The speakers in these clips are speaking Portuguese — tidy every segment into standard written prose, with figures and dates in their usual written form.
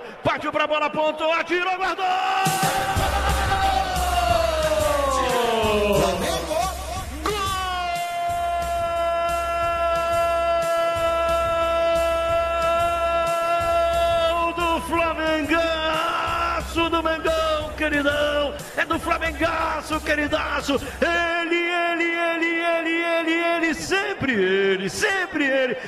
Pedro, partiu pra bola, apontou, atirou, guardou! Flamengo! Gol do Flamengaço do Mengão, queridão! É do Flamengaço, queridaço! Ele,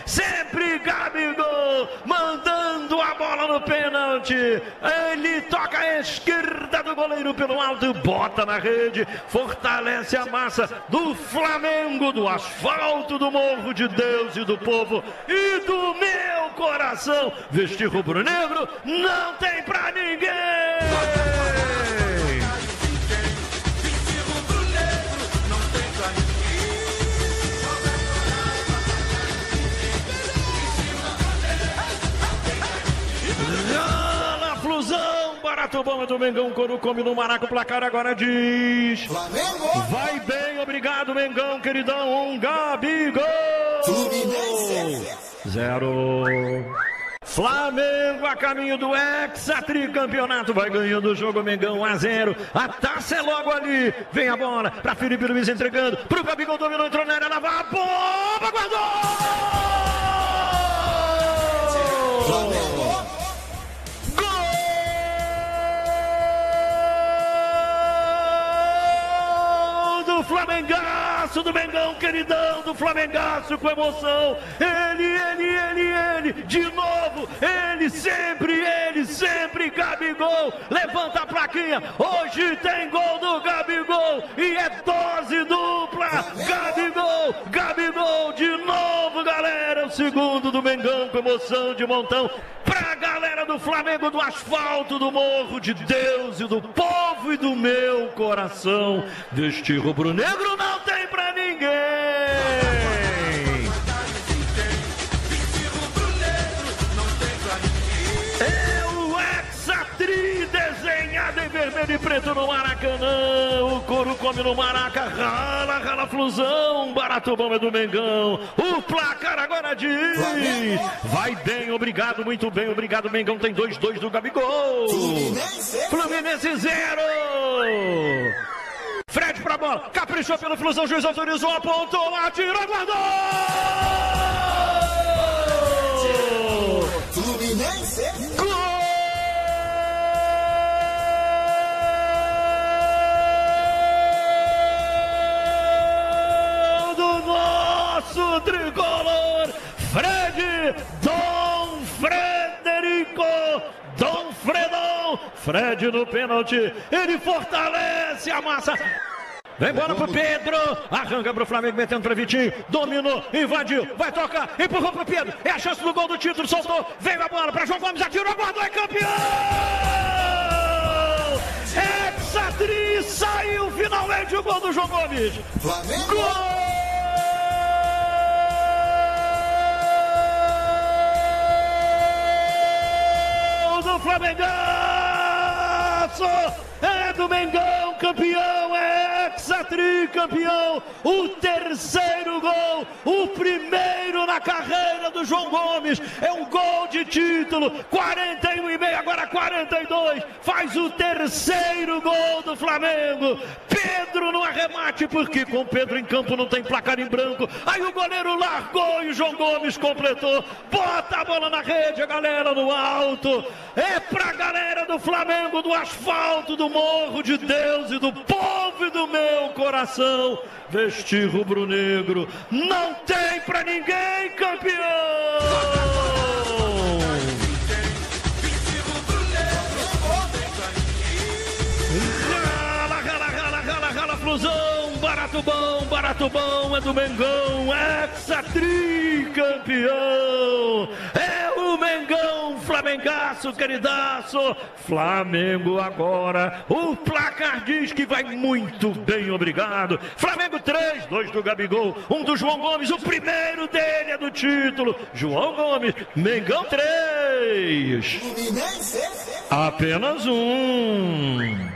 sempre Gabigol, mandando a bola no pênalti, ele toca a esquerda do goleiro pelo alto, bota na rede, fortalece a massa do Flamengo, do asfalto, do morro de Deus e do povo e do meu coração, vestir rubro-negro não tem pra ninguém! Flusão, barato bom é do Mengão, quando come no Maraca, o placar agora diz... Flamengo! Vai bem, obrigado, Mengão, queridão, Gabigol! Fluminense! 0... Flamengo a caminho do hexatricampeonato, vai ganhando o jogo, Mengão, 1-0, a taça é logo ali, vem a bola pra Felipe Luiz entregando, pro Gabigol dominou, entrou na área, lavar a bomba, guardou! Flamengo! Flamengaço do Mengão, queridão do Flamengaço com emoção, ele, de novo, ele sempre, Gabigol, levanta a plaquinha, hoje tem gol do Gabigol e é dose dupla, Gabigol, de novo galera, o segundo do Mengão com emoção de montão, pra galera do Flamengo, do asfalto, do morro, de Deus e do povo e do meu coração, deste rubro-negro não tem pra ninguém! É o Hexatri desenhado em vermelho e preto no Maracanã, o couro come no Maraca, rala Flusão, barato bom é do Mengão, o placar agora diz, vai bem, obrigado, muito bem, obrigado, Mengão tem 2-2 do Gabigol, Fluminense 0! Fred pra bola, caprichou pelo Flusão, juiz autorizou, apontou, atirou, guardou! Fluminense! Gol do nosso tricolor, Fred, Dom Frederico! Dom Fredão, Fred no pênalti, ele fortalece a massa. Vem bola pro Pedro, arranca pro Flamengo, metendo pra Vitinho, dominou, invadiu, vai tocar, empurrou pro Pedro, é a chance do gol do título, soltou, veio a bola pra João Gomes, atirou, guardou, é campeão! Hexatri, saiu finalmente o gol do João Gomes! Flamengo! Gol! Flamengaço, é do Mengão, campeão, é hexatri campeão, o terceiro gol, o primeiro na carreira do João Gomes, é um gol de título, 41,5, agora 42, faz o terceiro gol do Flamengo, Pedro no arremate, porque com Pedro em campo não tem placar em branco, aí o goleiro largou e o João Gomes completou, bota a bola na rede, a galera no alto, é pra galera do Flamengo, do asfalto, do morro, de Deus e do povo e do meu coração, vestir rubro-negro, não tem pra ninguém campeão! Rala, Flusão, barato bom, é do Mengão, hexatri campeão! Mengão, Flamengaço, queridaço, Flamengo agora, o placar diz que vai muito bem, obrigado, Flamengo 3, 2 do Gabigol, 1 do João Gomes, o primeiro dele é do título, João Gomes, Mengão 3, apenas 1.